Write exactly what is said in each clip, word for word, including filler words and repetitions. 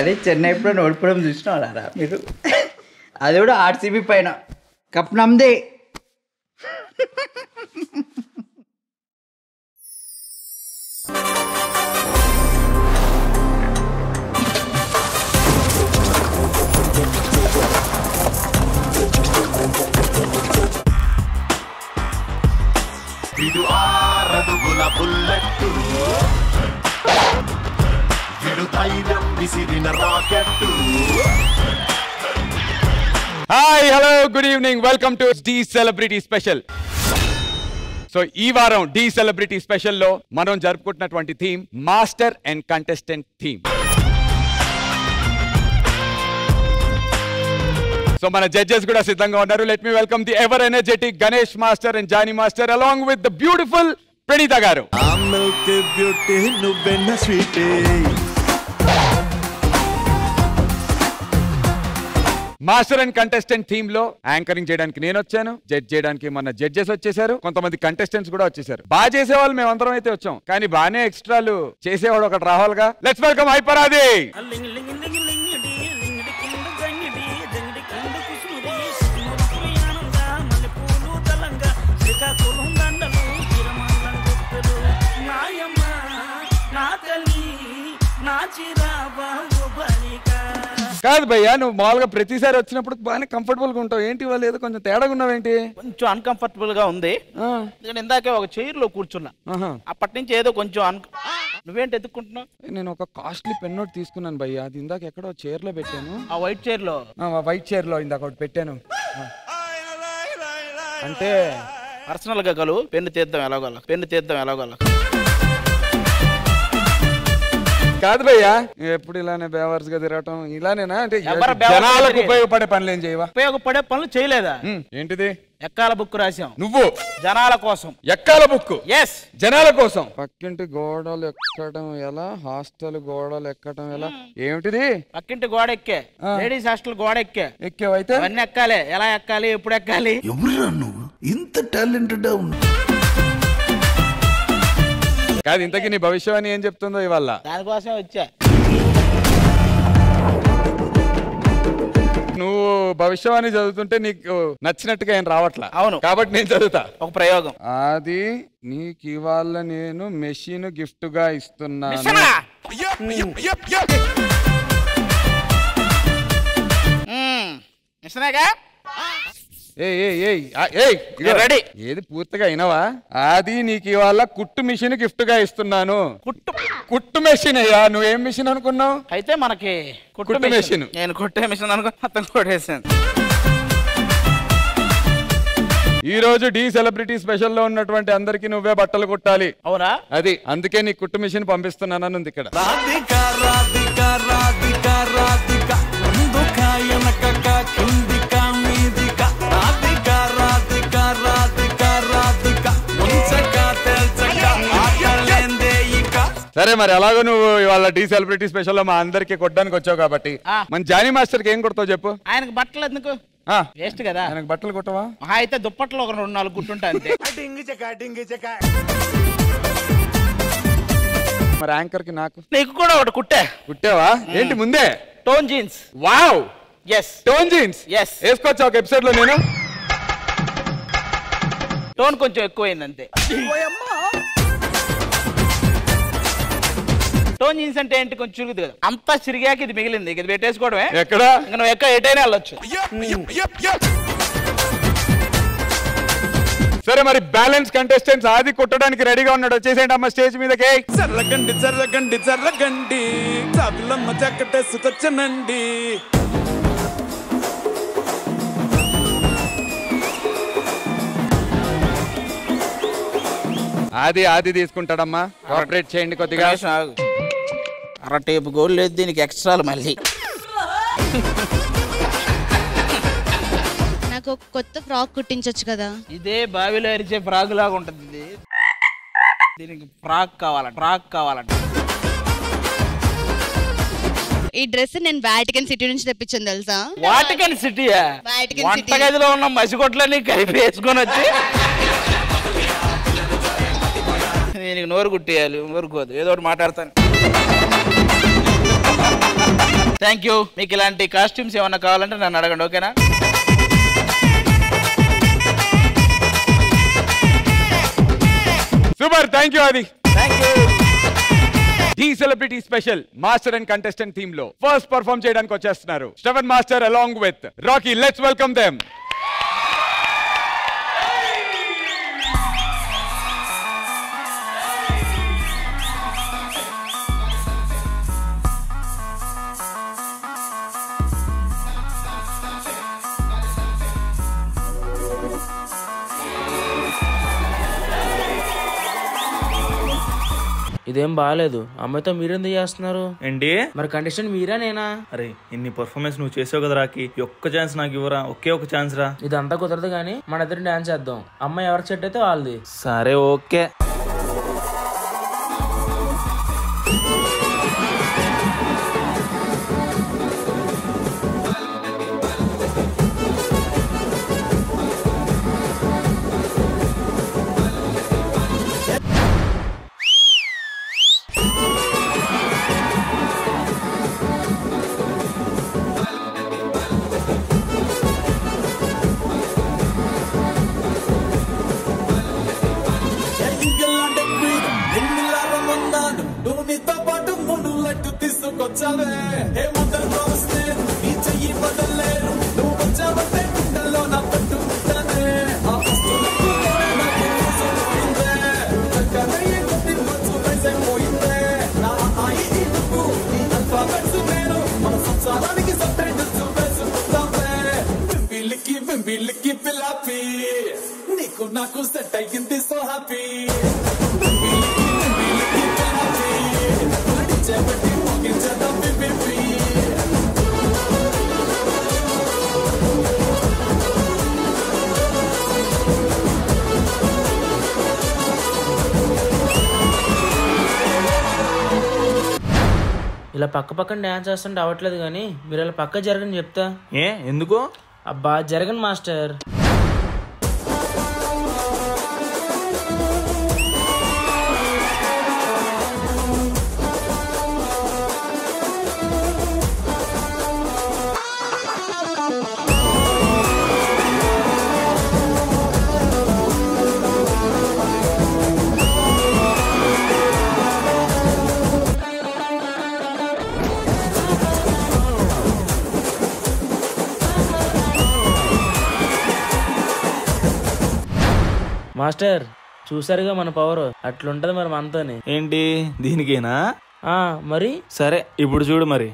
అదే చెన్నై ఎప్పుడో ఓడిపోవడం చూసినా అలా మీరు అది కూడా ఆర్సీబీ పైన కప్ నమ్దే. విడు ఆరడుగుల బుల్లెట్టు విడు ధైర్యం విసిరిన rocket. Hi hello good evening, welcome to the celebrity special. So ఈ వారం డి సెలబ్రిటీ స్పెషల్లో మనం జరుపుకుంటున్నటువంటి theme master and contestant theme. So మన జడ్జెస్ కూడా సిద్ధంగా ఉన్నారు. Let me welcome the ever energetic Ganesh master and Jani master along with the beautiful ప్రణీతగారు. మాస్టర్ అండ్ కంటెస్టెంట్ థీమ్ లో యాంకరింగ్ చేయడానికి నేను వచ్చాను, జడ్జ్ చేయడానికి మన జడ్జెస్ వచ్చేసారు, కొంతమంది కంటెస్టెంట్స్ కూడా వచ్చేసారు. బాగా చేసేవాళ్ళు మేము అందరం అయితే వచ్చాం, కానీ బాగానే ఎక్స్ట్రాలు చేసేవాడు ఒకటి రావాలిగా. Let's welcome Hyper Aadi. కాదు భయ్యా, నువ్వు మామూలుగా ప్రతిసారి వచ్చినప్పుడు బాగానే కంఫర్టబుల్ గా ఉంటావు, ఏంటి వాళ్ళు ఏదో కొంచెం తేడాగా ఉన్నావు ఏంటి? కొంచెం అన్కంఫర్టబుల్ గా ఉంది. నేను ఇందాకే ఒక చైర్ లో కూర్చున్నా, అప్పటి నుంచి ఏదో కొంచెం. నువ్వేంటి ఎత్తుకుంటున్నావు? నేను ఒక కాస్ట్లీ పెన్ నోట్ తీసుకున్నాను భయ్యా, అది ఇందాక ఎక్కడో చైర్ లో పెట్టాను. ఆ వైట్ చైర్ లో వైట్ చైర్ లో ఇందాక ఒకటి పెట్టాను. అంటే పర్సనల్ గా కలువు, పెన్ను తీద్దాం ఎలాగోలా, పెన్ను తీద్దాం ఎలాగోలా. కాదు భయ్యా, ఎప్పుడు ఇలానే బేవర్స్ గా తిరగటం ఇలానేనా? అంటే జనాలకు ఉపయోగపడే పనులు ఏం చేయవా? ఉపయోగపడే పనులు చేయలేదా? ఏంటిది? ఎక్కాల బుక్ రాశాం. నువ్వు జనాల కోసం ఎక్కాల బుక్? ఎస్, జనాల కోసం. పక్కింటి గోడలు ఎక్కడం ఎలా, హాస్టల్ గోడలు ఎక్కడం ఎలా? ఏమిటిది? పక్కింటి గోడ ఎక్కే, లేడీస్ హాస్టల్ గోడ ఎక్కే. ఎక్కేవైతే అన్ని ఎక్కాలి. ఎలా ఎక్కాలి, ఎప్పుడు ఎక్కాలి? ఎవరు నువ్వు, ఇంత టాలెంటెడ్ ఉన్నావు? కాదు, ఇంతకీ నీ భవిష్యవాణి ఏం చెప్తుందో ఇవాళ దానికోసం వచ్చా. నువ్వు భవిష్యవాణి చదువుతుంటే నీకు నచ్చినట్టుగా ఏం రావట్లా? అవును, కాబట్టి నేను చదువుతా ఒక ప్రయోగం. అది నీకు ఇవాళ నేను మెషిన్ గిఫ్ట్ గా ఇస్తున్నాను. ఏది పూర్తిగా అయినవా? అది నీకు ఇవాళ కుట్టు మిషన్ గిఫ్ట్ గా ఇస్తున్నాను. కుట్టు కుట్టు మెషిన్ అయ్యా, నువ్వేం మిషన్ అనుకున్నావు? అయితే మనకి కుట్టు మెషిన్. నేను కుట్టే మిషన్ అనుకున్నా. ఈ రోజు డి సెలబ్రిటీ స్పెషల్ లో ఉన్నటువంటి అందరికి నువ్వే బట్టలు కుట్టాలి. అవునా? అది అందుకే నీ కుట్టు మిషన్ పంపిస్తున్నాను ఇక్కడ. సరే మరి, అలాగో నువ్వు ఇవాళ డి సెలబ్రిటీ స్పెషల్ లో మా అందరికి కొట్టడానికి వచ్చావు కాబట్టి మన జానీ మాస్టర్ కి ఏం కొడతావు చెప్పు? ఆయనకు బట్టలు ఎందుకు, వేస్ట్ కదా. ఆయనకు బట్టలు కొట్టవా? అయితే దుప్పట్లు ఒక రెండు నాలుగు గుట్టుంటా అంతే. మరి యాంకర్ కి నాకు నీకు కూడా ఒకటి కుట్టే. కుట్టావా? ఏంటి ముందే? Torn jeans. Wow, yes torn jeans, yes వేసుకోవచ్చా ఒక ఎపిసోడ్ లో? నేను టోన్ కొంచెం ఎక్కువైంది అంతే. టోన్ జీన్స్ అంటే ఏంటి? కొంచెం చిరుగుదు కదా, అంతా చిరిగాక ఇది మిగిలింది, ఇది పెట్టేసుకోవడమే. ఎక్కడ నువ్వు ఎక్కడ ఎటైనా వెళ్ళొచ్చు. సరే మరి, బ్యాలెన్స్ కంటెస్టెంట్స్ ఆది కుట్టడానికి రెడీగా ఉన్నాడు, వచ్చేసేయండి అమ్మ స్టేజ్ మీదకి. చల్లగండి చల్లగండి చల్లగండి చాపిలమ్మ చక్కటేసుకొచ్చనండి. ఆది ఆది తీసుకుంటాడమ్మా, కోఆపరేట్ చేయండి కొద్దిగా. అర టేపు గోల్ లేదు దీనికి, ఎక్స్ట్రాలు మళ్ళీ. నాకు కొత్త ఫ్రాక్ కుట్టించొచ్చు కదా? ఇదే బావిలో అరిచే ఫ్రాక్ లాగా ఉంటుంది ఇది, దీనికి ఫ్రాక్ కావాలంట, ఫ్రాక్ కావాలంట. ఈ డ్రెస్ నేను వాటికన్ సిటీ నుంచి తెప్పించింది తెలుసా? వాటికన్ సిటీయా? వంటగదిలో ఉన్న మసిగొట్లని కలిపి వేసుకొని వచ్చి నేను నోరు కుట్టేయాలి. నోరుకోదు, ఏదో ఒకటి మాట్లాడతాను. Thank you. మీకు ఇలాంటి కాస్ట్యూమ్స్ ఏమైనా కావాలంటే నన్ను అడగండి, ఓకేనా? Super, thank you Aadi. Thank you. The celebrity special master and contestant theme లో ఫస్ట్ పర్ఫార్మ్ చేయడానికి వచ్చేస్తున్నారు Shravan master along with Rocky. Let's welcome them. ఇదేం బాగాలేదు, అమ్మాయితో మీరెందుకు చేస్తున్నారు ఏంటి? మరి కండిషన్ మీరా నేనా? అరే ఇన్ని పర్ఫార్మెన్స్ నువ్వు చేసావు కదా రాకి, ఒక్క ఛాన్స్ నాకు ఇవ్వరా? ఒకే ఒక ఛాన్స్ రా. ఇదంతా కుదరదు కానీ మన ఇద్దరు డాన్స్ చేద్దాం, అమ్మాయి ఎవరికి సెట్ అయితే వాళ్ళది. సరే ఓకే. ఇలా పక్క పక్కన డాన్స్ చేస్తుంటే అవ్వట్లేదు కానీ మీరు ఇలా పక్క జరగని చెప్తా. ఏ ఎందుకు? అబ్బా జరగను మాస్టర్. మాస్టర్ చూసారుగా మన పవర్ అట్లుంటది మరి మనతోనే. ఏంటి దీనికేనా? ఆ మరి సరే ఇప్పుడు చూడు మరి.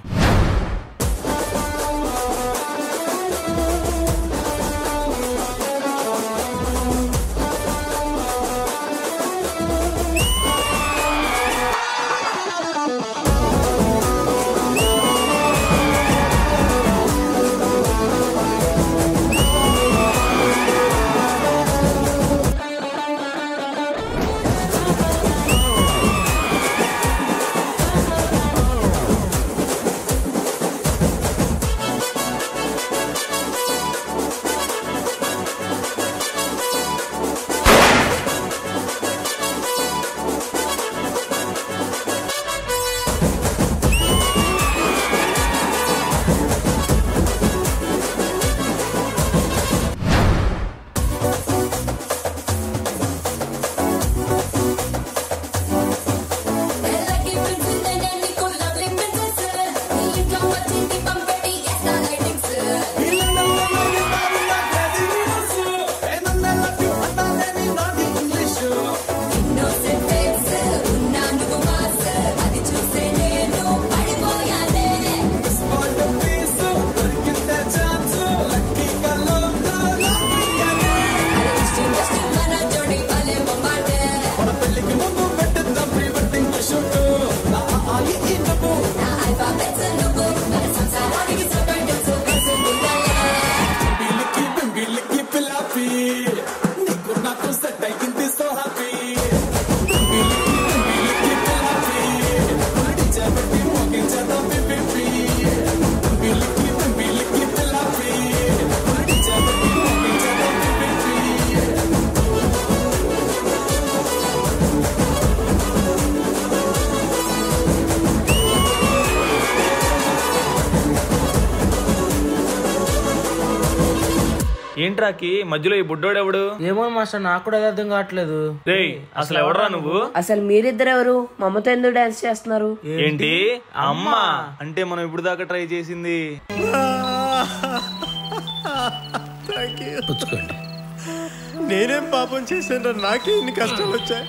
ఏంట్రాకి మధ్యలో ఈ బుడ్డోడెవడు? ఏమో మాస్టర్, నాకు కూడా అర్థం కావట్లేదు. అసలు ఎవడరా నువ్వు? అసలు మీరిద్దరెవరు? మమ్మతో ఎందుకు డాన్స్ చేస్తున్నారు? ఏంటి అమ్మ అంటే మనం ఇప్పుడు దాకా ట్రై చేసింది. నేనేం పాపం చేశాను? నాకే ఇన్ని కష్టాలు వచ్చాయి.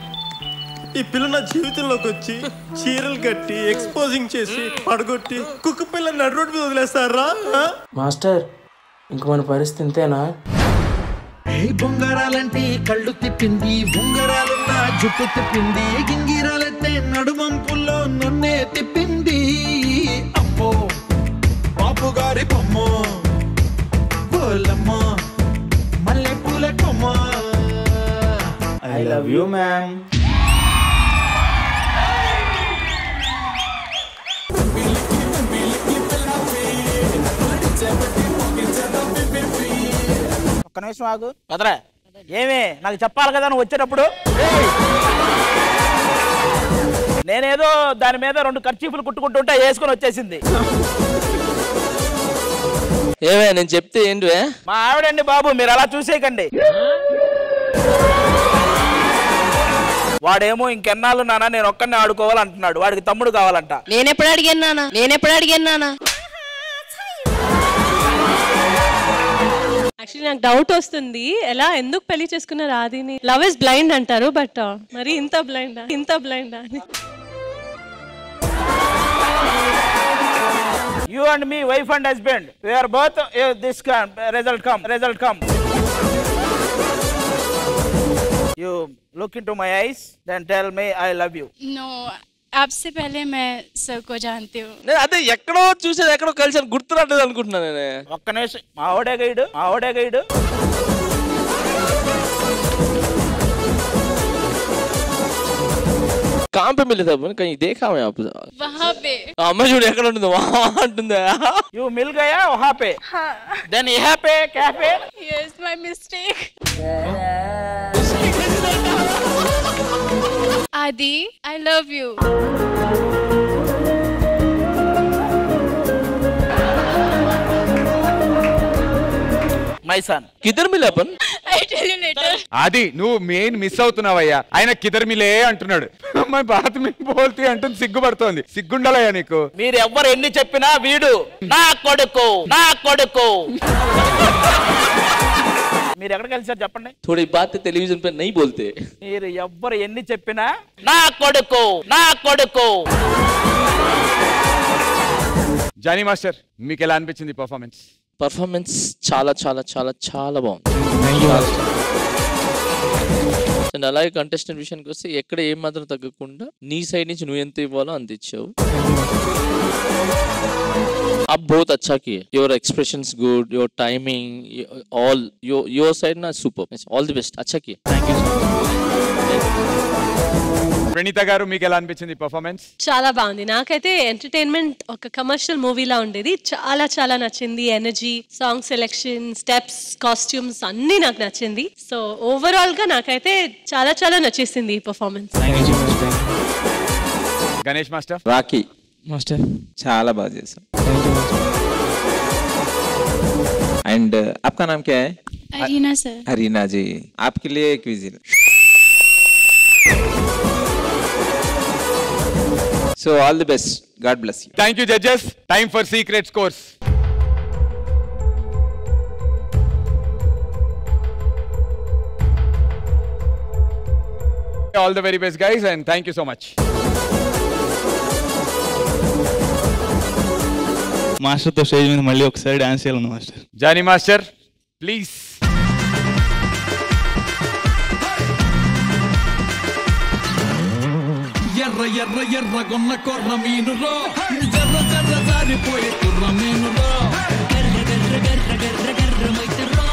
ఈ పిల్ల నా జీవితంలోకి వచ్చి చీరలు కట్టి ఎక్స్పోజింగ్ చేసి పడగొట్టి కుక్క పిల్ల నడు రోడ్డు మీద వదిలేస్తారా? మాస్టర్, ఇంక మన పరిస్థితి ఇంతేనా? బొంగరాలంటే కళ్ళు తిప్పింది, బొంగరాలున్న జుట్టు తిప్పింది, గింగిరాలంటే నడుమంపుల్లో నన్నే తిప్పింది. అమ్మో బాపు గారి బొమ్మో బోలమ్మో మల్లె పూల కొమ్మో. I love you ma'am. ఒక్క నిమిషం ఆగు. కదరా, ఏమి నాకు చెప్పాలి కదా నువ్వు వచ్చేటప్పుడు. నేనేదో దాని మీద రెండు కర్చీఫులు కుట్టుకుంటుంటే వేసుకొని వచ్చేసింది. ఏమే నేను చెప్తే ఏంటివే? మా ఆవిడండి బాబు, మీరు అలా చూసేయకండి. వాడేమో ఇంకెన్నాళ్ళు నానా నేను ఒక్కడిని ఆడుకోవాలంటున్నాడు, వాడికి తమ్ముడు కావాలంట. నేనెప్పుడు అడిగాను నానా? నేనెప్పుడు అడిగాను నానా? యాక్చువల్లీ నాకు డౌట్ వస్తుంది, ఎలా ఎందుకు పెళ్లి చేసుకున్నారు ఆదిని? లవ్ ఇస్ బ్లైండ్ అంటారు, బట్ మరి ఇంత బ్లైండా ఇంత బ్లైండా అని. You and me wife and husband, we are both this come result come result come. You look in to my eyes then tell me I love you. No, ఆప్సే పహలే మే సబ్కో జాంతి హూ. నేను అదే ఎక్కడో చూసేది, ఎక్కడో కలిసాను, గుర్తు రాలేదు అనుకుంటున్నా నేను. ఒక్క నిమిషం, మావడే గైడు మావడే గైడు. काम पे मिले थे अपन, कहीं देखा मैं आपको वहाँ पे. मैं जो देखा लूँ तो वहाँ अंडे यू मिल गया वहाँ पे. हाँ. Then यहाँ पे क्या पे? Yes, my mistake. Adi, I love you. My son. किधर मिले अपन? అది నువ్వు మెయిన్ మిస్ అవుతున్నావయ్యా. ఆయన కిదర్మిలే అంటున్నాడు, అమ్మాయి బాత్ పోల్తే అంటుంది, సిగ్గుపడుతోంది. సిగ్గుండాలయ్యా నీకు. మీరు ఎవ్వరు ఎన్ని చెప్పినా వీడు నా కొడుకు నా కొడుకు. మీరు ఎక్కడ కలిసారు చెప్పండి? థోడీ బాత్ టెలివిజన్ పై నై బోల్తే. మీరు ఎవ్వరు ఎన్ని చెప్పినా నా కొడుకు నా కొడుకు. జానీ మాస్టర్, మీకు ఎలా అనిపించింది పర్ఫార్మెన్స్? పర్ఫార్మెన్స్ చాలా చాలా చాలా చాలా బాగుంది. అండ్ అలాగే కంటెస్టెంట్ విషయానికి వస్తే ఎక్కడ ఏం మాత్రం తగ్గకుండా నీ సైడ్ నుంచి నువ్వు ఎంత ఇవ్వాలో అంత ఇచ్చావు. అప్ బోత్ అచ్చాకి, your expressions good, your timing, all your your side నా సూపర్. ఆల్ ది బెస్ట్ అచ్చాకి. Thank you. ప్రణీత గారు, మీకు ఎలా అనిపించింది పర్ఫార్మెన్స్? చాలా బాగుంది. నాకైతే ఎంటర్టైన్మెంట్ ఒక కమర్షియల్ మూవీలా ఉండేది. చాలా చాలా నచ్చింది. Energy, song selection, steps, costumes అన్ని నాకు నచ్చింది. సో ఓవరాల్ గా నాకైతే చాలా చాలా నచ్చేసింది ఈ performance. Ganesh master, Rocky master చాలా బాగా చేశారు. అండ్ आपका नाम क्या है? Arena sir. अरीना जी, आपके लिए एक विजिल. So all the best. God bless you. Thank you judges. Time for secret scores. All the very best guys and thank you so much. Master to stage me malli ok sari dance cheyalanu master. Jani master, please. ఎర్ర ఎర్ర ఎర్రగొన్న కొర్ర మీనులో జర్ర జర్ర జారిపోయే కుర్ర మీనులో గర్ర గర్ర గర్ర గర్ర గర్ర మైతరో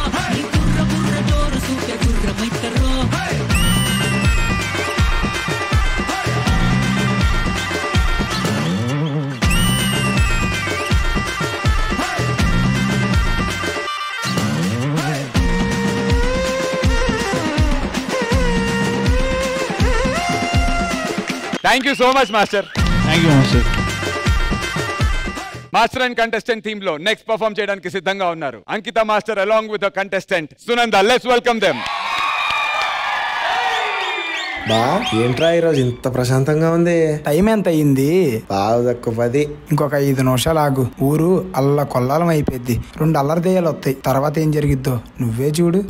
కుర్ర కుర్ర డోరు సూటే కుర్ర మైతరో. Thank you so much master. Thank you master. Master and contestant theme లో నెక్స్ట్ పర్ఫామ్ చేయడానికి సిద్ధంగా ఉన్నారు అంకిత master along with the contestant Sunanda. Let's welcome them. బా ఏంట్రా ఈరోజు ఇంత ప్రశాంతంగా ఉంది? టైం ఎంత అయింది? బాగా తక్కువ పది. ఇంకొక ఐదు నిమిషాలు ఆగు, ఊరు అల్ల కొల్లాలం అయిపోయింది, రెండు అల్లరి దెయ్యాలు వస్తాయి, తర్వాత ఏం జరిగిద్దో నువ్వే చూడు.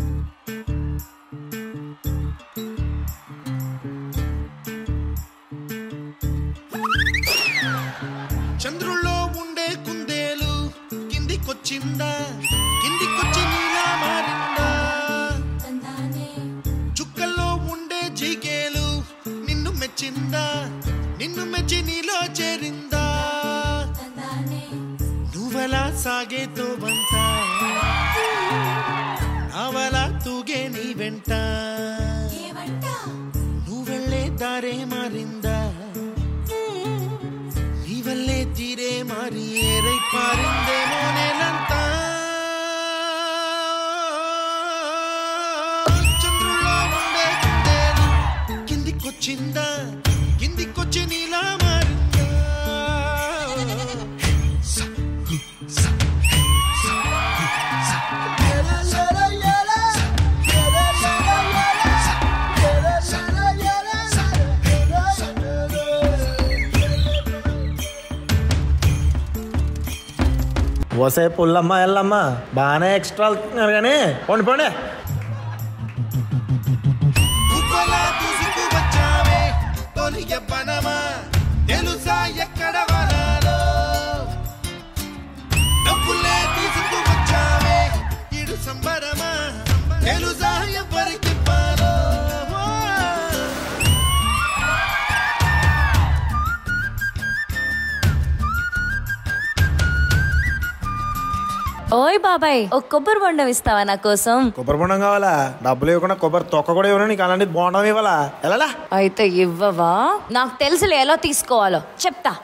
వసే పుల్లమ్మ ఎల్లమ్మ బాగానే ఎక్స్ట్రా అవుతున్నారు కానీ పోండి పోండి. ఓయ్ బాబాయ్, ఒక కొబ్బరి బొండం ఇస్తావా నా కోసం? కొబ్బరి బొండం కావాలా? డబ్బులు ఇవ్వకుండా కొబ్బరి తొక్క కూడా ఇవ్వను, నీకు అలాంటి బొండం ఇవ్వాలా? ఎలా అయితే ఇవ్వవా? నాకు తెలుసులే ఎలా తీసుకోవాలో, చెప్తా.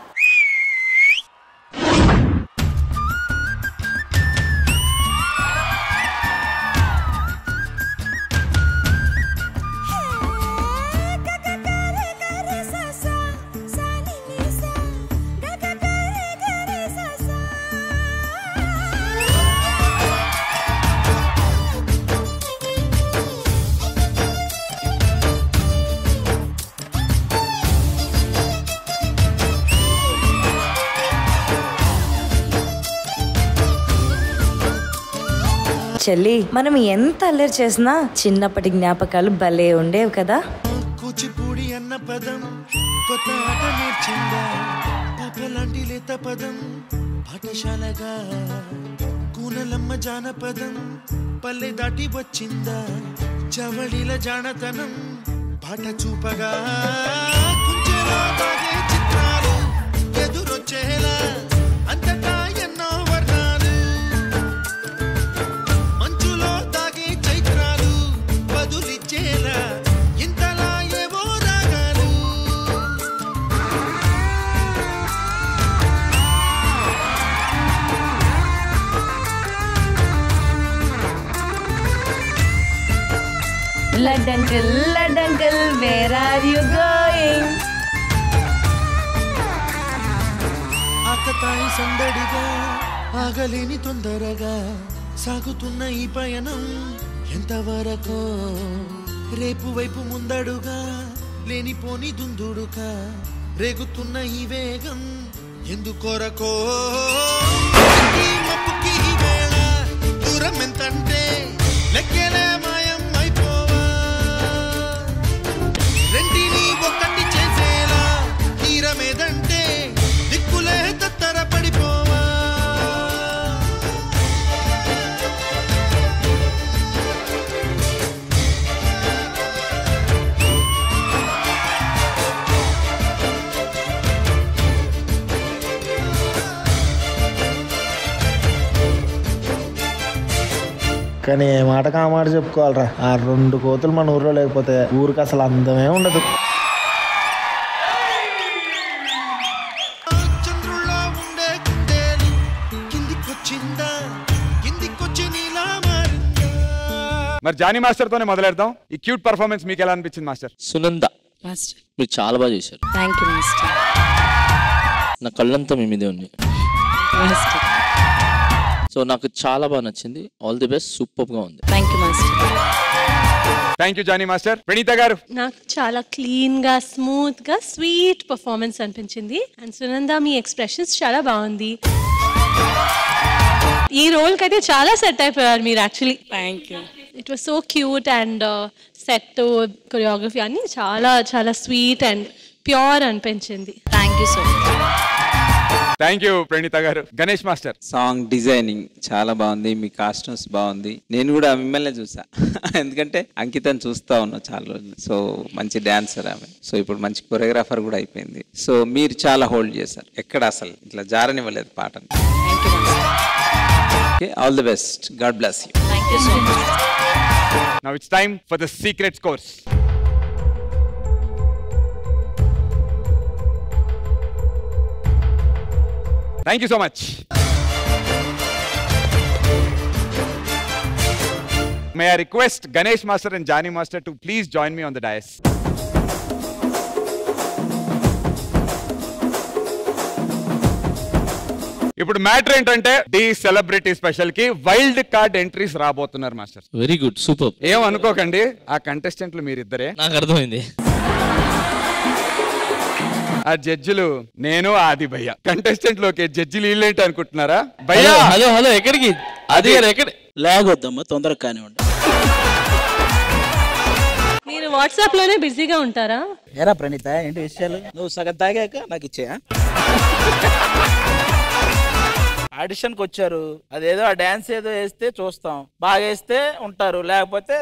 చెల్లి, మనం ఎంత అల్లరి చేసినా చిన్నప్పటి జ్ఞాపకాలు భలే ఉండేవి కదా. కూచిపూడి అన్న పదం కొత్త ఆట నేర్చిందా, పాపలాంటి లేత పదం పాఠశాలగా, కూనలమ్మ జానపదం పల్లె దాటి వచ్చిందా, చవళిల జానతనం పాట చూపగా, కుంచెలా తాగే చిత్రాలు ఎదురొచ్చేలా అంతటా ఎన్నో Lad uncle, lad uncle, where are you going? ఆకతాయి సందడిగా ఆగలేని తొందరగా సాగుతున్న ఈ పయనం ఎంతవరకు? రేపు వైపు ముందడుగా లేనిపోని దుందుడుగా రేగుతున్న ఈ వేగం ఎందుకొరకో? ఈ మప్పుకి ఈ వేళ దూరం ఎంతంటే లెక్కలే మాయం అయిపోవా? రెండిని ఒకటి చేసేలా తీరమేదంటే దిక్కులే తత్తర పడిపోవా? కానీ ఏ మాటకు ఆ మాట చెప్పుకోవాలరా, ఆ రెండు కోతులు మన ఊర్లో లేకపోతే ఊరికి అసలు అందమే ఉండదు. మరి జానీ మాస్టర్ తోనే మొదలెడదాం. ఈ క్యూట్ పర్ఫార్మెన్స్ మీకు ఎలా అనిపించింది మాస్టర్? సునంద మాస్టర్, మీరు చాలా బాగా చేశారు. Thank you master. నా కళ్ళంతా మీ మీదే ఉన్నాయి. సో నాకు చాలా బాగా నచ్చింది. ఆల్ ది బెస్ట్, సూపర్ గా ఉంది. Thank you master. Thank you Jani master. Praneetha garu, నాకు చాలా క్లీన్ గా, స్మూత్ గా, స్వీట్ పర్ఫార్మెన్స్ అనిపించింది. అండ్ సునంద, మీ ఎక్స్ప్రెషన్స్ చాలా బాగుంది. ఈ రోల్ కైతే చాలా సెట్ అయిపోయారు మీరు actually. Thank you. It was so cute and set, choreography అన్ని చాలా చాలా స్వీట్ అండ్ ప్యూర్ అనిపించింది. Thank you so much. Thank you Praneetha garu. Ganesh master, song designing చాలా బాగుంది, మీ కాస్ట్యూమ్స్ బాగుంది. నేను కూడా మిమ్మల్ని చూసా, ఎందుకంటే అంకితను చూస్తా ఉన్నా చాలా రోజులు. సో మంచి డాన్సర్ ఆమె, సో ఇప్పుడు మంచి కొరియోగ్రాఫర్ కూడా అయిపోయింది. సో మీరు చాలా హోల్డ్ చేశారు, ఎక్కడ అసలు ఇట్లా జారనివ్వలేదు పాటను. Okay, all the best. God bless you. Thank you so much. Now it's time for the secret course. Thank you so much. May I request Ganesh Master and Jani Master to please join me on the dais. ఇప్పుడు matter ఏంటంటే the celebrity special కి wild card entries రాబోతున్నారు master. Very good, super. ఏం అనుకోకండి, ఆ కంటెస్టెంట్లు మీరిద్దరే. నాకు అర్థమైంది. ఆ జడ్జిలు నేను ఆది భయ్య. కంటెస్టెంట్లు ఓకే, జడ్జిలు వీళ్ళేంటి అనుకుంటున్నారా? భయ్యా హలో హలో, ఎక్కడికి అది ఎక్కడ లేకొద్దమ్మా, తొందరగా కానివ్వండి. మీరు వాట్సాప్ లోనే బిజీగా ఉంటారా? ఏరా ప్రణీత, ఏంటి విషయాలు? నువ్వు సగం తాగాక నాకు ఇచ్చేయా? ఆడిషన్కి వచ్చారు, అదేదో ఆ డాన్స్ ఏదో వేస్తే చూస్తాం, బాగా వేస్తే ఉంటారు, లేకపోతే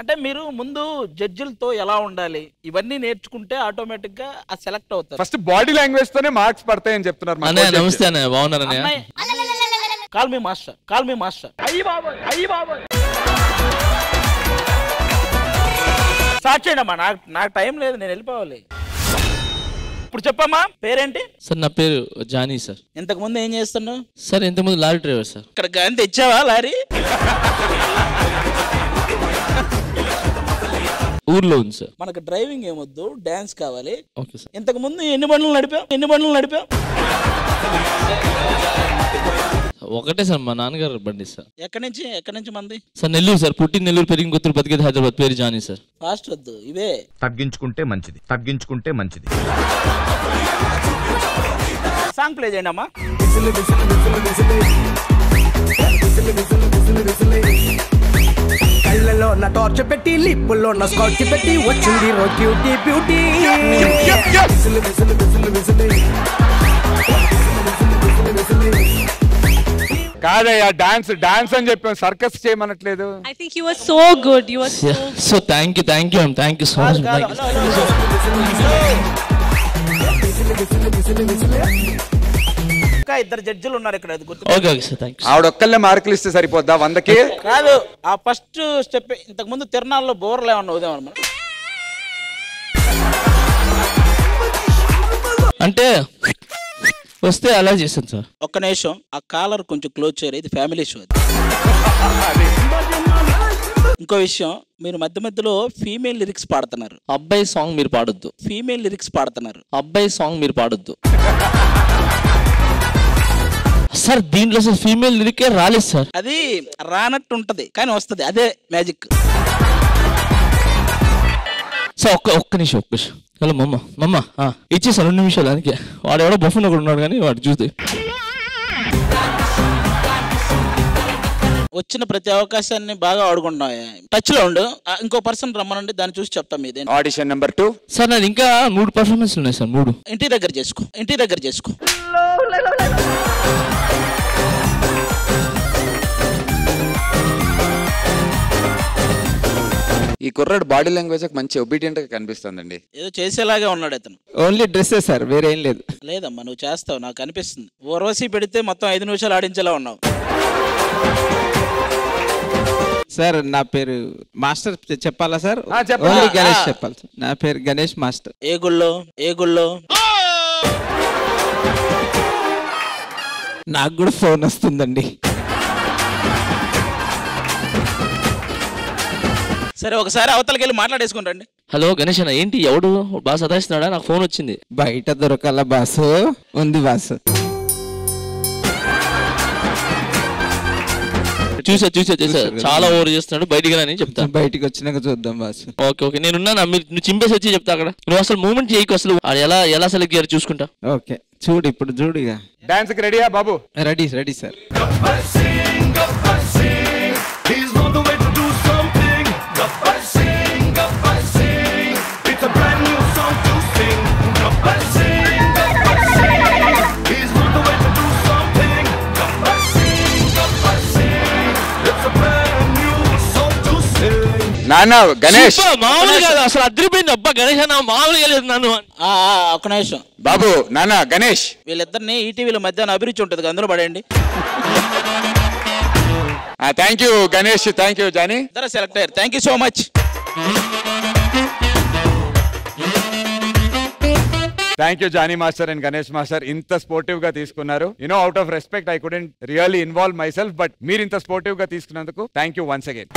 అంటే మీరు ముందు జడ్జిలతో ఎలా ఉండాలి ఇవన్నీ నేర్చుకుంటే ఆటోమేటిక్ గా ఆ సెలెక్ట్ అవుతారు. ఫస్ట్ బాడీ లాంగ్వేజ్ తోనే మార్క్స్ పడతాయని చెప్తున్నారు. Call me master, call me master. Start చేయండి అమ్మా, నాకు నాకు టైం లేదు, నేను వెళ్ళిపోవాలి. ఇప్పుడు చెప్పమ్మా, పేరేంటి? సార్ నా పేరు జానీ సార్. ఇంతకు ముందు ఏం చేస్తున్నావు సార్? ఇంతకు ముందు లారీ డ్రైవర్ సార్. ఇక్కడ గాని తెచ్చావా లారీ? ఊర్లో ఉంది సార్. మనకు డ్రైవింగ్ ఏమొద్దు, డాన్స్ కావాలి. Okay sir. ఇంతకు ముందు ఎన్ని బండ్లు నడిపావు? ఎన్ని బండ్లు నడిపావు? ఒకటే సార్, మా నాన్నగారు బండి సార్. ఎక్కడి నుంచి ఎక్కడి నుంచి మంది సార్? నెల్లూరు సార్. పుట్టి నెల్లూరు, పెరిగి గుత్తూరు, బతికేది హైదరాబాద్. పేరు జానీ సార్. ఫాస్ట్ వద్దు, ఇవే తగ్గించుకుంటే మంచిది, తగ్గించుకుంటే మంచిది. సాంగ్ ప్లే చేయండి అమ్మా. కళ్ళలో నా టార్చ్ పెట్టి, లిప్పుల్లో నా స్కార్చ్ పెట్టి వచ్చింది రో క్యూటీ బ్యూటీ. కాదయ్యా, డాన్స్ డాన్స్ అని చెప్పాం, సర్కస్ చేయమనట్లేదు. I think you are so good, you are so so thank you thank you thank you so much. ఇంకా ఇద్దరు జడ్జిలు ఉన్నారు ఇక్కడ, అది గుర్తు. Okay okay sir, thank you. ఆవిడ ఒక్కళ్ళే మార్కులు ఇస్తే సరిపోద్దా వందకి? కాదు, ఆ ఫస్ట్ స్టెప్. ఇంతకు ముందు తిరునాళ్ళలో బోర్లు ఏమన్నా ఉదయం అంటే వస్తే అలా చేశాను సార్. ఒక్క నిమిషం, ఆ కాలర్ కొంచెం క్లోజ్ చేయరు, ఇది ఫ్యామిలీ షో. ఇంకో విషయం, మీరు మధ్య మధ్యలో ఫీమేల్ లిరిక్స్ పాడుతున్నారు. అబ్బాయి సాంగ్ మీరు పాడొద్దు. ఫీమేల్ లిరిక్స్ పాడుతున్నారు. అబ్బాయి సాంగ్ మీరు పాడొద్దు సార్. దీంట్లో సార్ ఫీమేల్ లిరికే రాలేదు సార్. అది రానట్టు ఉంటది కానీ వస్తుంది, అదే మ్యాజిక్ సార్. ఒక్క ఒక్క నిమిషం ఒక్క నిమిషం హలో మమ్మ మమ్మ ఇచ్చేసా రెండు నిమిషాలు. అందుకే వాడు ఎవడో బఫున్ ఒకటి ఉన్నాడు, కానీ వాడు చూస్తే వచ్చిన ప్రతి అవకాశాన్ని బాగా ఆడుకుంటున్నా. టచ్ లో ఉండు, ఇంకో పర్సన్ రమ్మనండి, దాన్ని చూసి చెప్తాం. ఇది ఆడిషన్ నెంబర్ టూ సార్. నాది ఇంకా మూడు పర్ఫార్మెన్స్ ఉన్నాయి సార్. మూడు ఇంటి దగ్గర చేసుకో, ఇంటి దగ్గర చేసుకో. ఈ కుర్రాడు బాడీ లాంగ్వేజ్ మంచి ఒబీడియంట్ గా కనిపిస్తుందండి, ఏదో చేసేలాగా ఉన్నాడు అతను. ఓన్లీ డ్రెస్సే సార్, వేరేం లేదు. లేదమ్మా, నువ్వు చేస్తావు, నాకు అనిపిస్తుంది. ఓర్వసి పెడితే మొత్తం ఐదు నిమిషాలు ఆడించేలా ఉన్నావు సార్. నా పేరు మాస్టర్ చెప్పాలా సార్? ఓన్లీ గణేష్ చెప్పాలి సార్. నా పేరు గణేష్ మాస్టర్. ఏ గుళ్ళో? ఏ గుళ్ళో? నాకు కూడా ఫోన్ వస్తుందండి. సరే, ఒకసారి అవతలకి వెళ్ళి మాట్లాడేసుకుని రండి. హలో గణేష్ అన్న, ఏంటి ఎవడు బాస్ అదాయిస్తున్నాడా? నాకు ఫోన్ వచ్చింది. బయట దొరకాల బాస్ ఉంది. బాస్ చూసా చూసా చూసా చాలా ఓవర్ చేస్తున్నాడు. బయటికి రాని చెప్తాను, బయటకు వచ్చినాక చూద్దాం బాస్. ఓకే ఓకే, నేనున్నా. నువ్వు చింపేసి వచ్చి చెప్తా. అక్కడ నువ్వు అసలు మూమెంట్ చేయకు. అసలు ఎలా ఎలా సెలెక్ట్ చేయాలి చూసుకుంటా. ఓకే చూడు, ఇప్పుడు చూడు. ఇక డాన్స్ కి రెడీయా బాబు? Ready ready sir. నానా గణేష్ మామూలు కాదు, అసలు అద్రిపోయింది. అబ్బా గణేష్ అన్న మామూలుగా లేదు. నన్ను ఒక నిమిషం బాబు. నానా గణేష్ వీళ్ళిద్దరిని ఈటీవీలో మధ్యాహ్నం అభిరుచి ఉంటుంది, అందరూ పడండి. Thank you Ganesh, thank you Jani. ఇద్దరు సెలెక్ట్ అయ్యారు, thank you so much. Thank you Jani master and Ganesh master, ఇంత స్పోర్టివ్ గా తీసుకున్నారు. You know out of respect I couldn't really involve my self, but మీరు ఇంత స్పోర్టివ్ గా తీసుకున్నందుకు thank you once again.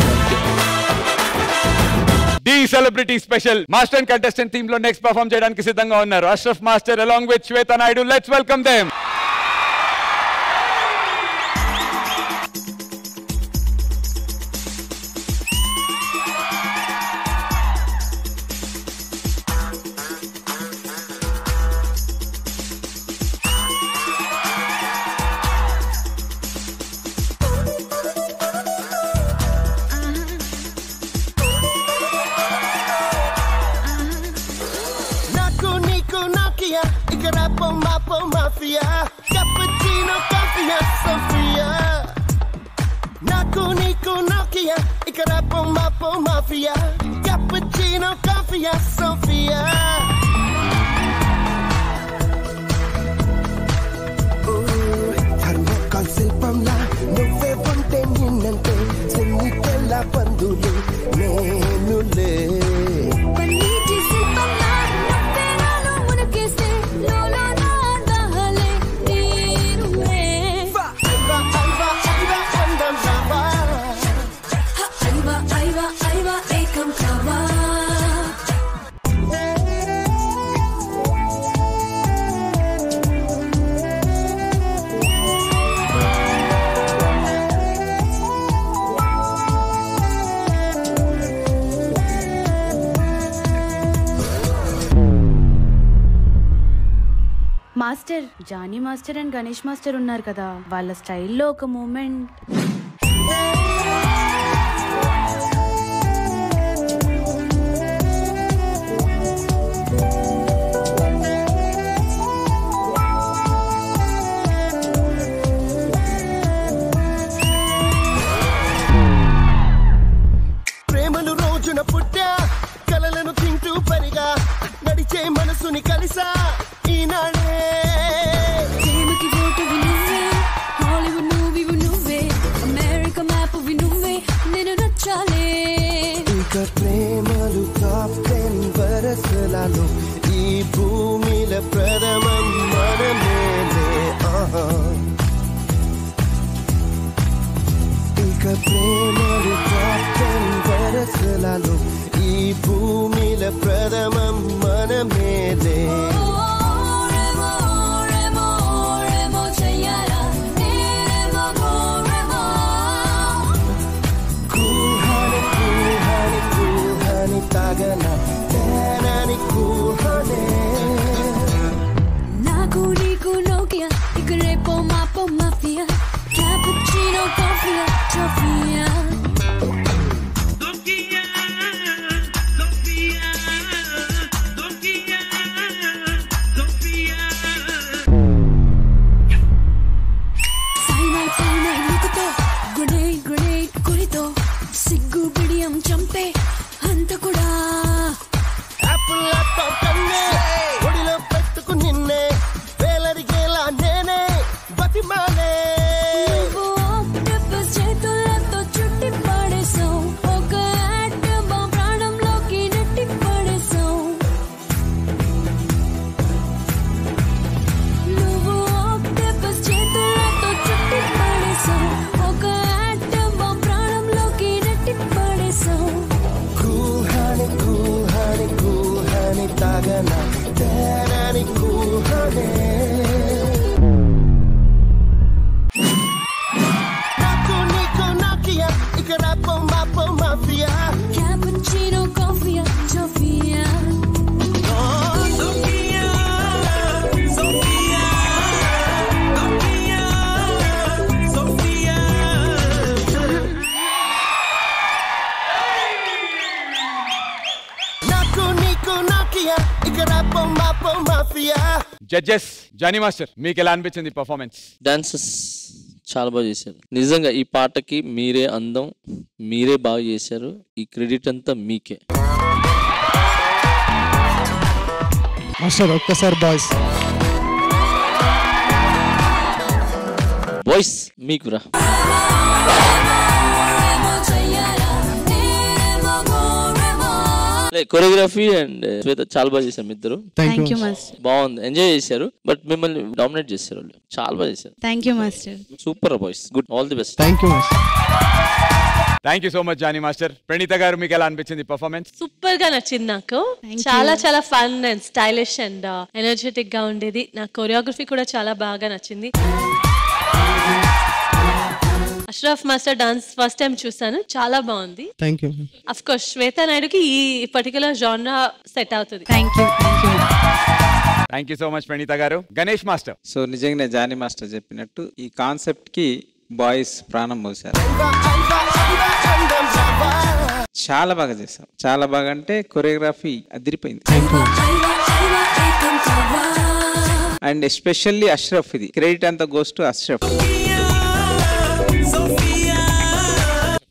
The celebrity special master and contestant team లో next perform చేయడానికి సిద్ధంగా ఉన్నారు Ashraf master along with Shweta Naidu. Let's welcome them. Master Jani master and Ganesh master ఉన్నారు కదా, వాళ్ళ స్టైల్లో ఒక మూమెంట్. ప్రేమలు రోజున పుట్టా, కలలను తింటూ పరిగా, నడిచే మనసుని కలిసా. ఈ భూమిల ప్రథమం మనమేలే. జడ్జెస్ జానీ మాస్టర్ మీకు ఎలా అనిపించింది పర్ఫార్మెన్స్? డాన్సెస్ చాలా బాగా చేశారు. నిజంగా ఈ పాటకి మీరే అందం, మీరే బాగా చేశారు. ఈ క్రెడిట్ అంతా మీకే మాస్టర్. ఒక్కసారి బాయ్స్ బాయ్స్ మీకురా. కొరియోగ్రఫీ అండ్ శ్వేత చాలా బాగా చేశారు. ఇద్దరు బాగుంది, ఎంజాయ్ చేశారు. బట్ మిమ్మల్ని డామినేట్ చేశారు వాళ్ళు, చాలా బాగా చేశారు. Thank you master. Super boys, good, all the best. Thank you master. Thank you so much Jani master. Praneetha garu మీకు ఎలా అనిపించింది పర్ఫార్మెన్స్? సూపర్ గా నచ్చింది నాకు. చాలా చాలా fun and stylish and energetic గా ఉండేది. నా కొరియోగ్రఫీ కూడా చాలా బాగా నచ్చింది. Ashraf master dance first time చూసాను, చాలా బాగుంది. Thank you. Of course Shweta నాయుడుకి ఈ పర్టికులర్ జానరా సెట్ అవుతుంది. Thank you. Thank you so much Praneetha garu. Ganesh master. So నిజంగానే జానీ మాస్టర్ చెప్పినట్టు ఈ కాన్సెప్ట్ కి బాయ్స్ ప్రాణం పోసారు. చాలా బాగా చేసాం, చాలా బాగా. అంటే కొరియోగ్రఫీ అదిరిపోయింది. అండ్ ఎస్పెషల్లీ అష్రఫ్, ఇది క్రెడిట్ అంతా గోస్ టు అష్రఫ్.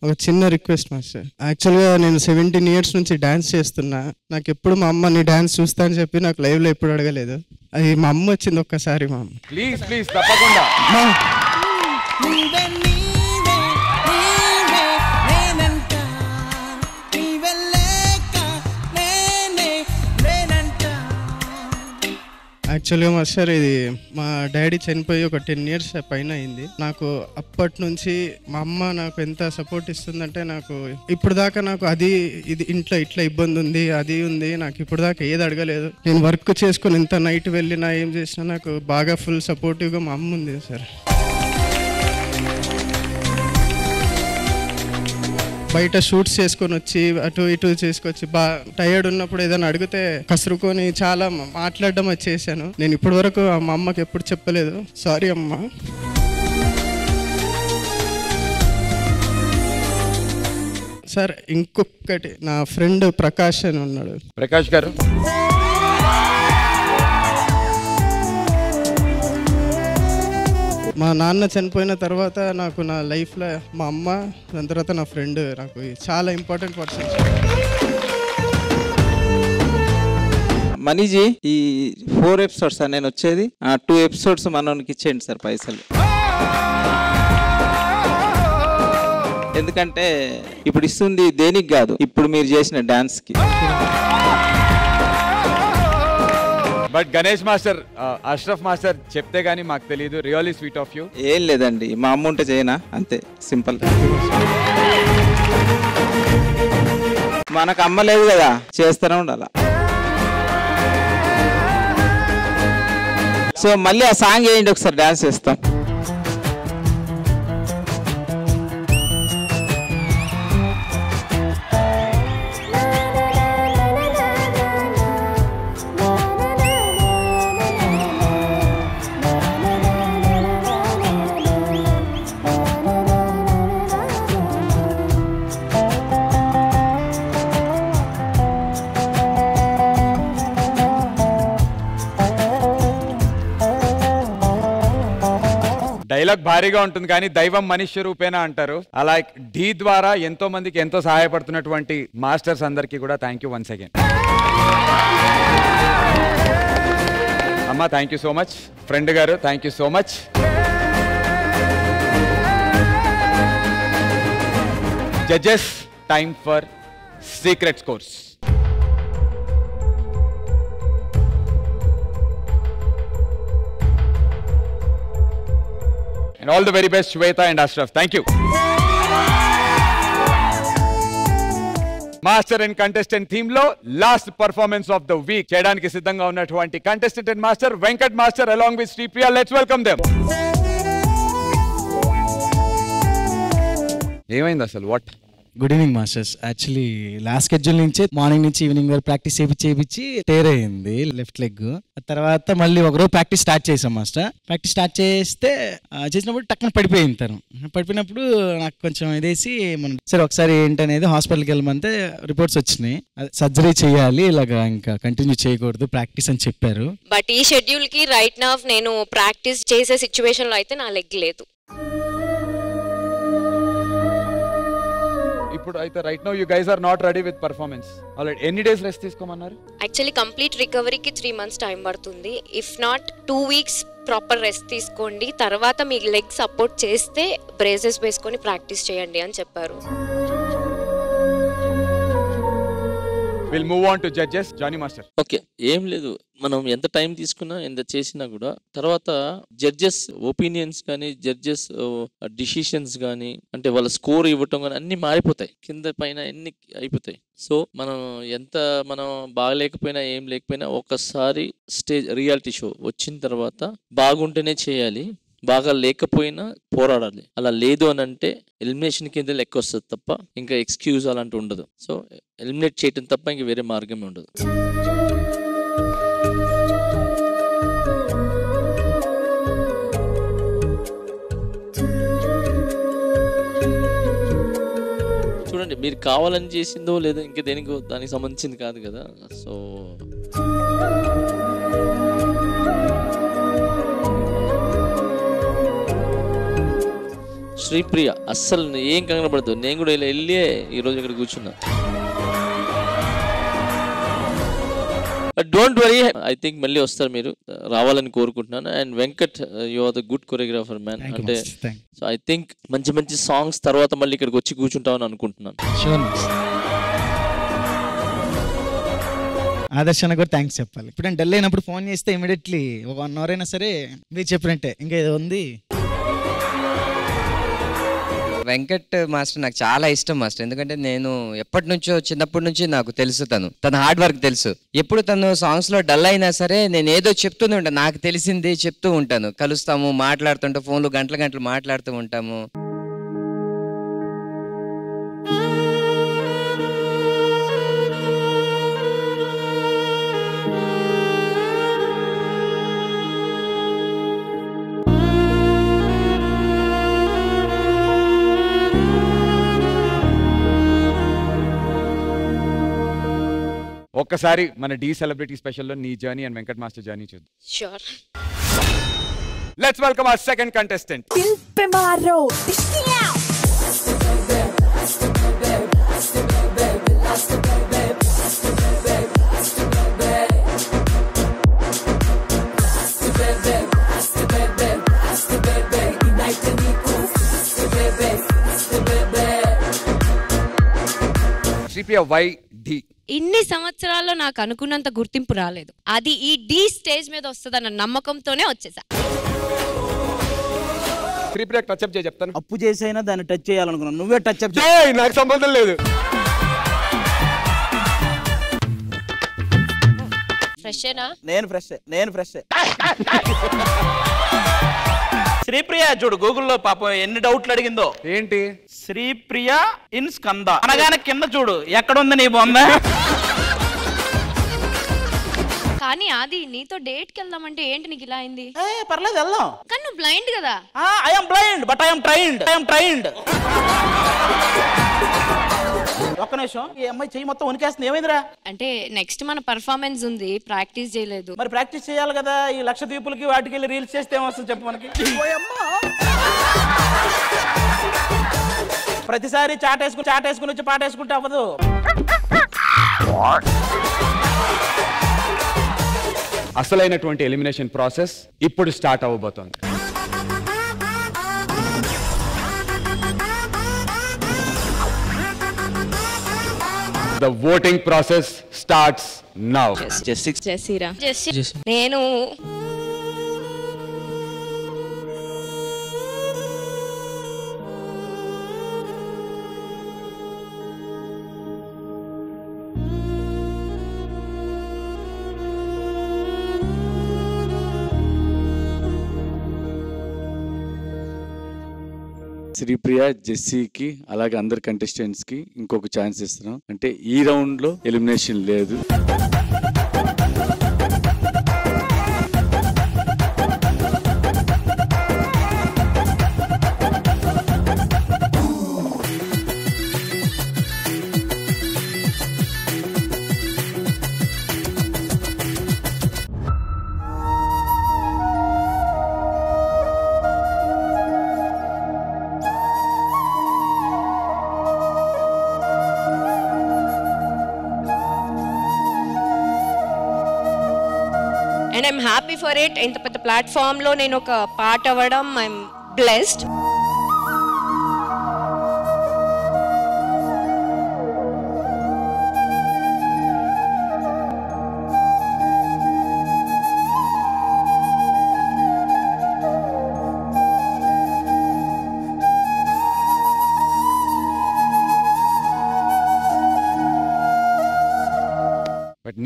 ఒక చిన్న రిక్వెస్ట్ మాస్టర్. యాక్చువల్గా నేను సెవెంటీన్ ఇయర్స్ నుంచి డాన్స్ చేస్తున్నా. నాకు ఎప్పుడు మా అమ్మ నీ డాన్స్ చూస్తా అని చెప్పి నాకు లైవ్లో ఎప్పుడు అడగలేదు. అది మా అమ్మ వచ్చింది ఒక్కసారి. మా అమ్మ ప్లీజ్ ప్లీజ్ తప్పకుండా. యాక్చువల్గా మాస్టర్ ఇది మా డాడీ చనిపోయి ఒక టెన్ ఇయర్స్ పైన అయింది. నాకు అప్పటి నుంచి మా అమ్మ నాకు ఎంత సపోర్ట్ ఇస్తుందంటే, నాకు ఇప్పుడు దాకా నాకు అది ఇది ఇంట్లో ఇట్లా ఇబ్బంది ఉంది, అది ఉంది, నాకు ఇప్పుడు దాకా ఏది అడగలేదు. నేను వర్క్ చేసుకుని ఎంత నైట్ వెళ్ళినా ఏం చేసినా నాకు బాగా ఫుల్ సపోర్టివ్గా మా అమ్మ ఉంది సార్. బయట షూట్స్ చేసుకొని వచ్చి అటు ఇటు చేసుకొచ్చి బా టైర్డ్ ఉన్నప్పుడు ఏదైనా అడిగితే కసురుకొని చాలా మాట్లాడడం అది చేశాను. నేను ఇప్పటి వరకు మా అమ్మకి ఎప్పుడు చెప్పలేదు. సారీ అమ్మ. సార్ ఇంకొకటి, నా ఫ్రెండ్ ప్రకాష్ అని ఉన్నాడు. ప్రకాష్ గారు మా నాన్న చనిపోయిన తర్వాత నాకు నా లైఫ్లో మా అమ్మ, దాని తర్వాత నా ఫ్రెండ్ నాకు చాలా ఇంపార్టెంట్ పర్సన్స్. మనీజీ ఈ ఫోర్ ఎపిసోడ్స్ సార్, నేను వచ్చేది ఆ టూ ఎపిసోడ్స్ మనకి ఇచ్చేయండి సార్ పైసలు. ఎందుకంటే ఇప్పుడు ఇస్తుంది దేనికి కాదు, ఇప్పుడు మీరు చేసిన డాన్స్కి. But Ganesh master, Ashraf master చెప్తే గానీ మాకు తెలియదు. Really sweet of you. ఏం లేదండి, మా అమ్మ ఉంటే చేయనా, అంతే సింపుల్. మనకు అమ్మ లేదు కదా, చేస్తూనే ఉండాలా. సో మళ్ళీ ఆ సాంగ్ వేయండి ఒకసారి, డాన్స్ చేస్తాం. డైలాగ్ భారీగా ఉంటుంది కానీ దైవం మనుష్య రూపేనా అంటారు. అలా ఢీ ద్వారా ఎంతో మందికి ఎంతో సహాయపడుతున్నటువంటి మాస్టర్స్ అందరికీ కూడా థ్యాంక్ యూ వన్స్ అగైన్. అమ్మ thank you so much. Friend గారు thank you so much. Judges, time for secret scores. And all the very best, Shweta and Ashraf. Thank you. Master and contestant theme lo last performance of the week. Chedaniki siddhanga unnatuvanti contestant and master Venkat Master along with Sree Priya. Let's welcome them. Emaindi asalu what? Good evening masters. Actually last schedule నుంచి morning నుంచి evening వరకు practice చేయించి చేయించి tear అయింది left leg. తర్వాత మళ్ళీ ఒకరోజు practice start చేసాం మాస్టర్. ప్రాక్టీస్ స్టార్ట్ చేస్తే చేసినప్పుడు టక్కున పడిపోయింది తను. పడిపోయినప్పుడు నాకు కొంచెం ఇదేసి మనం సరే ఒకసారి ఏంటనేది హాస్పిటల్కి వెళ్ళమంటే రిపోర్ట్స్ వచ్చినాయి, సర్జరీ చేయాలి, ఇలాగా ఇంకా కంటిన్యూ చేయకూడదు ప్రాక్టీస్ అని చెప్పారు. బట్ ఈ షెడ్యూల్ కి రైట్ నౌ నేను ప్రాక్టీస్ చేసే సిచ్యువేషన్ లో అయితే నా లెగ్ లేదు. ఇప్పుడు అయితే right now you guys are not ready with performance. Already ఎన్ని డేస్ రెస్ట్ తీసుకోమన్నారు? యాక్చువల్లీ కంప్లీట్ రికవరీ కి త్రీ మంత్స్ టైం పడుతుంది. If not two weeks proper rest తీసుకోండి, తర్వాత మీ లెగ్ సపోర్ట్ చేస్తే బ్రేసెస్ వేసుకొని ప్రాక్టీస్ చేయండి అని చెప్పారు. Will move on to judges. Jani master. Okay, ఏం లేదు, మనం ఎంత టైం తీసుకున్నా ఎంత చేసినా కూడా తర్వాత జడ్జెస్ ఒపీనియన్స్ కానీ జడ్జెస్ డిసిషన్స్ కానీ అంటే వాళ్ళ స్కోర్ ఇవ్వటం కానీ అన్ని మారిపోతాయి, కింద పైన ఎన్ని అయిపోతాయి. సో మనం ఎంత మనం బాగలేకపోయినా ఏం లేకపోయినా ఒకసారి స్టేజ్ రియాలిటీ షో వచ్చిన తర్వాత బాగుంటేనే చేయాలి, బాగా లేకపోయినా పోరాడాలి. అలా లేదు అని అంటే ఎలిమినేషన్ కింద లెక్క వస్తుంది తప్ప ఇంకా ఎక్స్క్యూజ్ అలాంటి ఉండదు. సో ఎలిమినేట్ చేయటం తప్ప ఇంక వేరే మార్గమే ఉండదు. చూడండి, మీరు కావాలని చేసిందో లేదో ఇంకా దేనికో దానికి సంబంధించింది కాదు కదా. సో శ్రీప్రియ అస్సలు ఏం కంగారు పడదు. నేను కూడా ఇలా వెళ్ళే ఈరోజు ఇక్కడ కూర్చున్నా. డోంట్ వరీ, ఐ థింక్ మళ్ళీ వస్తారు, మీరు రావాలని కోరుకుంటున్నాను. And Venkat, you are the good choreographer man. అంటే సో ఐ థింక్ మంచి మంచి సాంగ్స్ తర్వాత మళ్ళీ ఇక్కడికి వచ్చి కూర్చుంటామని అనుకుంటున్నాను. ఆదర్శన కూడా థ్యాంక్స్ చెప్పాలి. ఇప్పుడు నేను డల్ అయినప్పుడు ఫోన్ చేస్తే ఇమీడియట్లీ ఒక వన్ అవర్ అయినా సరే మీరు చెప్పినట్టే ఇంకా ఏదో ఉంది. వెంకట్ మాస్టర్ నాకు చాలా ఇష్టం మాస్టర్, ఎందుకంటే నేను ఎప్పటి నుంచో చిన్నప్పటి నుంచి నాకు తెలుసు తను, తన హార్డ్ వర్క్ తెలుసు. ఎప్పుడు తను సాంగ్స్ లో డల్ అయినా సరే నేను ఏదో చెప్తూనే ఉంటాను, నాకు తెలిసింది చెప్తూ ఉంటాను. కలుస్తాము, మాట్లాడుతుంటాం, ఫోన్లో గంటల గంటలు మాట్లాడుతూ ఉంటాము. ఒక్కసారి మన డి సెలబ్రిటీ స్పెషల్లో నీ journey and Venkat master journey చూద్దాం. Sure. Let's welcome our second contestant. Sripriya, why D? ఇన్ని సంవత్సరాల్లో నాకు అనుకున్నంత గుర్తింపు రాలేదు, అది ఈ డి స్టేజ్ మీద వస్తుందన్న నమ్మకంతోనే వచ్చేసా. అప్పు చేసైనా దాన్ని టచ్ చేయాలనుకున్నాను, నువ్వే టచ్ అప్ చేయి, నాకు సంబంధం లేదు. ఫ్రెషేనా? నేను ఫ్రెష్ నేను ఫ్రెష్ శ్రీప్రియ చూడు గూగుల్లో పాపం ఎన్ని డౌట్లు అడిగిందో. ఏంటి? శ్రీప్రియ ఇన్ స్కంద అనగానే కింద చూడు ఎక్కడుంది నీ బొమ్మ. కానీ అది నీతో డేట్ కి వెళ్దామంటే ఏంటి నీకు ఇలా అయింది? పర్లేదు వెళ్దాం, కానీ నువ్వు బ్లైండ్ కదా. I am blind but I am trained. I am trained. ఒక్క నిమిషం, ఈ అమ్మాయి చెయ్యి మొత్తం ఉనికేస్తుంది, ఏమైందిరా? అంటే నెక్స్ట్ మన పర్ఫార్మెన్స్ ఉంది, ప్రాక్టీస్ చేయలేదు. మరి ప్రాక్టీస్ చేయాలి కదా, ఈ లక్ష దీపులకి వాటికి వెళ్ళి రీల్స్ చేస్తే ఏమొస్తుంది చెప్పు మనకి. ప్రతిసారి చాటేసుకుని చాటేసుకుని వచ్చి పాటేసుకుంటే అవ్వదు. అసలైనటువంటి ఎలిమినేషన్ ప్రాసెస్ ఇప్పుడు స్టార్ట్ అవ్వబోతోంది. The voting process starts now. Jessica. Jessira. Jessica. Nenu. Sripriya, జెస్సీకి అలాగే అందరు కంటెస్టెంట్స్ కి ఇంకొక ఛాన్స్ ఇస్తున్నాం. అంటే ఈ రౌండ్ లో ఎలిమినేషన్ లేదు. And I'm happy for it. In the platform lo nenu oka part avadam, I'm blessed.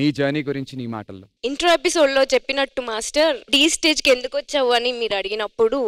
నీ జర్నీ గురించి నీ మాటల్లో ఇంట్రో ఎపిసోడ్ లో చెప్పినట్టు మాస్టర్, డీ స్టేజ్ కి ఎందుకు వచ్చావు అని మీరు అడిగినప్పుడు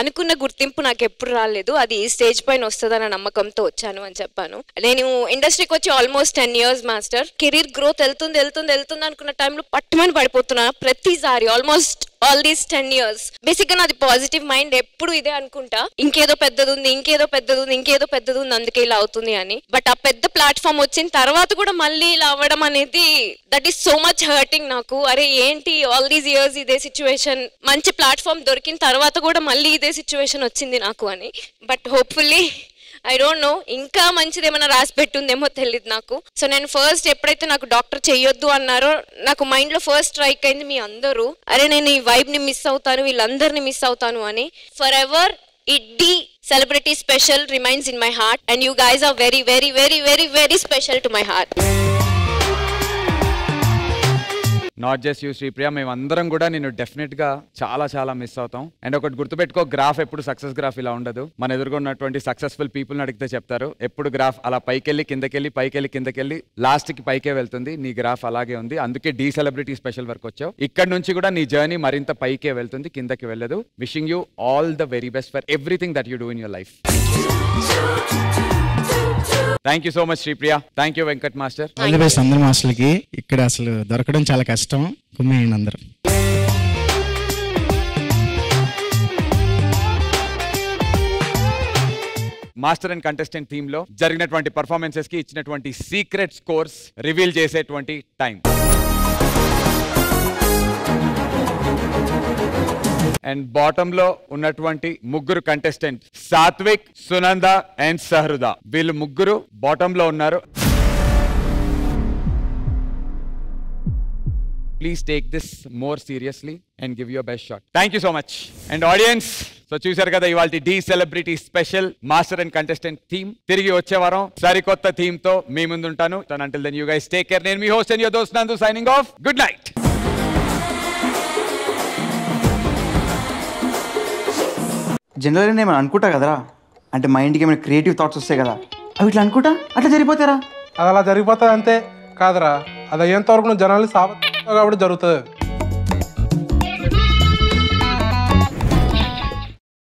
అనుకున్న గుర్తింపు నాకు ఎప్పుడు రాలేదు, అది ఈ స్టేజ్ పైన వస్తుందన్న నమ్మకంతో వచ్చాను అని చెప్పాను. నేను ఇండస్ట్రీకి వచ్చి almost ten years master. Career growth వెళ్తుంది వెళ్తుంది వెళ్తుంది అనుకున్న టైంలో పట్టుమని పడిపోతున్నా ప్రతిసారి. Almost all these ten years basic గా నాది పాజిటివ్ మైండ్, ఎప్పుడు ఇదే అనుకుంటా, ఇంకేదో పెద్దది ఉంది ఇంకేదో పెద్దది ఉంది ఇంకేదో పెద్దది ఉంది అందుకే ఇలా అవుతుంది అని. బట్ ఆ పెద్ద ప్లాట్ఫామ్ వచ్చిన తర్వాత కూడా మళ్ళీ ఇలా అవ్వడం అనేది that is so much hurting నాకు. అరే ఏంటి ఆల్ దీస్ ఇయర్స్ ఇదే సిచ్యువేషన్, మంచి ప్లాట్ఫామ్ దొరికిన తర్వాత కూడా మళ్ళీ ఇదే సిచ్యువేషన్ వచ్చింది నాకు అని. But hopefully I don't know, ఇంకా మంచిది ఏమైనా రాసి పెట్టుందేమో తెలియదు నాకు. సో నేను ఫస్ట్ ఎప్పుడైతే నాకు డాక్టర్ చేయొద్దు అన్నారో నాకు మైండ్ లో ఫస్ట్ స్ట్రైక్ అయింది మీ అందరూ, అరే నేను ఈ వైబ్ ని మిస్ అవుతాను, వీళ్ళందరినీ మిస్ అవుతాను అని. ఫర్ ఎవర్ ఈ D celebrity special remains in my heart and you guys are very very very very very special to my heart. Not just you Sripriya, మేమందరం కూడా నేను డెఫినెట్ గా చాలా చాలా మిస్ అవుతాం. అండ్ ఒకటి గుర్తుపెట్టుకో, గ్రాఫ్ ఎప్పుడు సక్సెస్ గ్రాఫ్ ఇలా ఉండదు. మన ఎదుర్కొన్నటువంటి సక్సెస్ఫుల్ పీపుల్ అడిగితే చెప్తారు ఎప్పుడు గ్రాఫ్ అలా పైకెళ్ళి కిందకెళ్ళి పైకెళ్ళి కిందకెళ్ళి లాస్ట్ కి పైకే వెళ్తుంది. నీ గ్రాఫ్ అలాగే ఉంది, అందుకే డీ సెలబ్రిటీ స్పెషల్ వరకు వచ్చావు. ఇక్కడ నుంచి కూడా నీ జర్నీ మరింత పైకే వెళ్తుంది, కిందకి వెళ్ళదు. Wishing you all the very best for everything that you do in your life. Thank you so much Sripriya. Thank you Venkat master. అందరు మాస్టర్లకి ఇక్కడ అసలు దొరకడం చాలా కష్టం, కుమ్మేయండి అందరూ. మాస్టర్ అండ్ కంటెస్టెంట్ థీమ్ లో జరిగినటువంటి పర్ఫార్మెన్సెస్ కి ఇచ్చినటువంటి సీక్రెట్ స్కోర్స్ రివీల్ చేసేటువంటి టైం. అండ్ బాటమ్ లో ఉన్నటువంటి ముగ్గురు కంటెస్టెంట్ సాత్విక్, సునంద అండ్ సహరుద, వీళ్ళు ముగ్గురు బాటమ్ లో ఉన్నారు. Please take this more seriously and give you a best shot. Thank you so much. And audience, so చూశారు కదా ఇవాల్టి Dhee celebrity special master and contestant theme. తిరిగి వచ్చే వారం సరికొత్త థీమ్ తో మీ ముందు ఉంటాను. Until then you guys take care. నేను మీ హోస్ట్ అండ్ యువర్ దోస్త్ నందు signing off. Good night. జనరల్గా నేను అనుకుంటా కదరా, అంటే మైండ్కి ఏమైనా క్రియేటివ్ థాట్స్ వస్తాయి కదా, అవి ఇట్లా అనుకుంటా అట్లా జరిగిపోతారా, అది అలా జరిగిపోతుంది అంతే కాదరా, అది అయ్యేంతవరకు నువ్వు జనాలు సాగుతావు కాబట్టి జరుగుతుంది.